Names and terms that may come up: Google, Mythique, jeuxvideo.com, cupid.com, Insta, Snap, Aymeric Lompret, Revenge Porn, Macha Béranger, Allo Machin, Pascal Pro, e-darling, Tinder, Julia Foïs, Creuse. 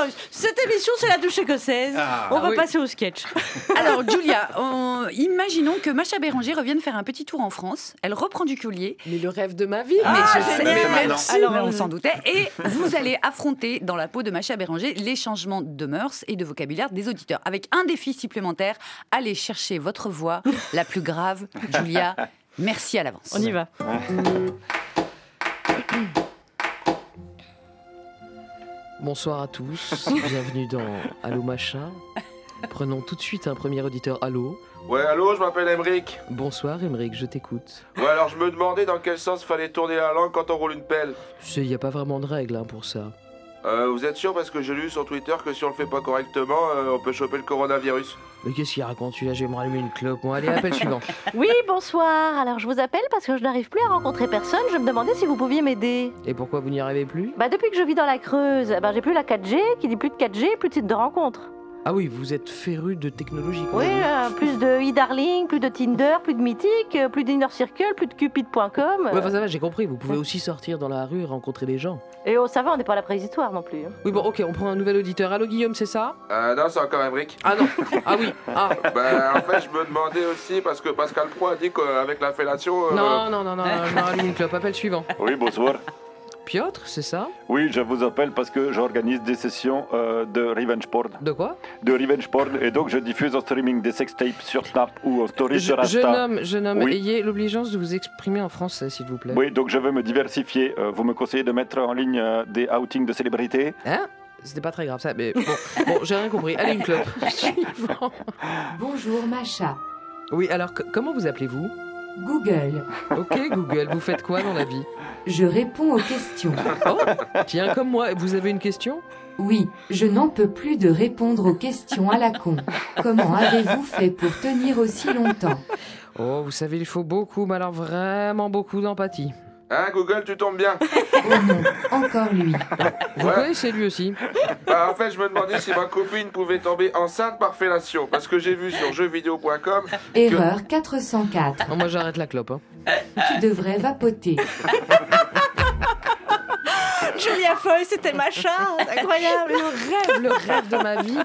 Foïs. Cette émission, c'est la douche écossaise. Ah, on va passer au sketch. Alors, Julia, imaginons que Macha Béranger revienne faire un petit tour en France. Elle reprend du collier. Mais le rêve de ma vie. Alors, on s'en doutait. Et vous allez affronter, dans la peau de Macha Béranger, les changements de mœurs et de vocabulaire des auditeurs. Avec un défi supplémentaire, allez chercher votre voix la plus grave. Julia, merci à l'avance. On y va. Bonsoir à tous, bienvenue dans Allo Machin. Prenons tout de suite un premier auditeur. Allo. Ouais, allô, je m'appelle Aymeric. Bonsoir Aymeric, je t'écoute. Ouais, alors je me demandais dans quel sens fallait tourner la langue quand on roule une pelle. Tu sais, il n'y a pas vraiment de règle hein, pour ça. Vous êtes sûr? Parce que j'ai lu sur Twitter que si on le fait pas correctement, on peut choper le coronavirus. Mais qu'est-ce qu'il raconte celui-là? Je vais me rallumer une clope. Bon, allez, appel suivant. Oui, bonsoir. Alors je vous appelle parce que je n'arrive plus à rencontrer personne. Je me demandais si vous pouviez m'aider. Et pourquoi vous n'y arrivez plus? Bah depuis que je vis dans la Creuse, bah, j'ai plus la 4G, qui dit plus de 4G, plus de site de rencontre. Ah oui, vous êtes féru de technologie quoi. Oui, plus de e-darling, plus de Tinder, plus de Mythique, plus d'Inner Circle, plus de cupid.com. Ouais, enfin ça va, j'ai compris, vous pouvez aussi sortir dans la rue et rencontrer des gens. Et oh, ça va, on n'est pas à la préhistoire non plus. Oui, bon, ok, on prend un nouvel auditeur. Allô Guillaume, c'est ça? Non, c'est encore Aymeric. Ah non, ah oui, ah. Bah en fait, je me demandais aussi, parce que Pascal Pro a dit qu'avec la fellation... Non, je m'allume une clope, appel suivant. Oui, bonsoir. Piotr, c'est ça? Oui, je vous appelle parce que j'organise des sessions de Revenge Porn. De quoi? De Revenge Porn, et donc je diffuse en streaming des sextapes sur Snap ou en story sur Insta. Jeune homme, oui. Ayez l'obligeance de vous exprimer en français, s'il vous plaît. Oui, donc je veux me diversifier. Vous me conseillez de mettre en ligne des outings de célébrités? Hein? C'était pas très grave, ça, mais bon j'ai rien compris. Allez, une clope. Bonjour, Macha. Oui, alors, comment vous appelez-vous? Google. Ok Google, vous faites quoi dans la vie? Je réponds aux questions. Oh, tiens, comme moi, vous avez une question? Oui, je n'en peux plus de répondre aux questions à la con. Comment avez-vous fait pour tenir aussi longtemps? Oh, vous savez, il faut beaucoup, mais alors vraiment beaucoup d'empathie. Hein, Google, tu tombes bien. Oh non, encore lui. Vous connaissez lui aussi? En fait, je me demandais si ma copine pouvait tomber enceinte par fellation, parce que j'ai vu sur jeuxvideo.com... Erreur 404. Non, moi, j'arrête la clope. Hein. Tu devrais vapoter. Julia Foïs, c'était Macha, incroyable. Le rêve de ma vie.